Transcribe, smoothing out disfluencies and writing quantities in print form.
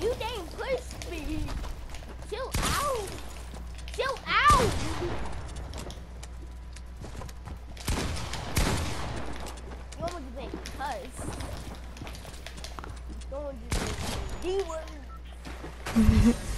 You dang pushed me. Chill out. Chill out. You almost made me cuss. You almost made me D-word.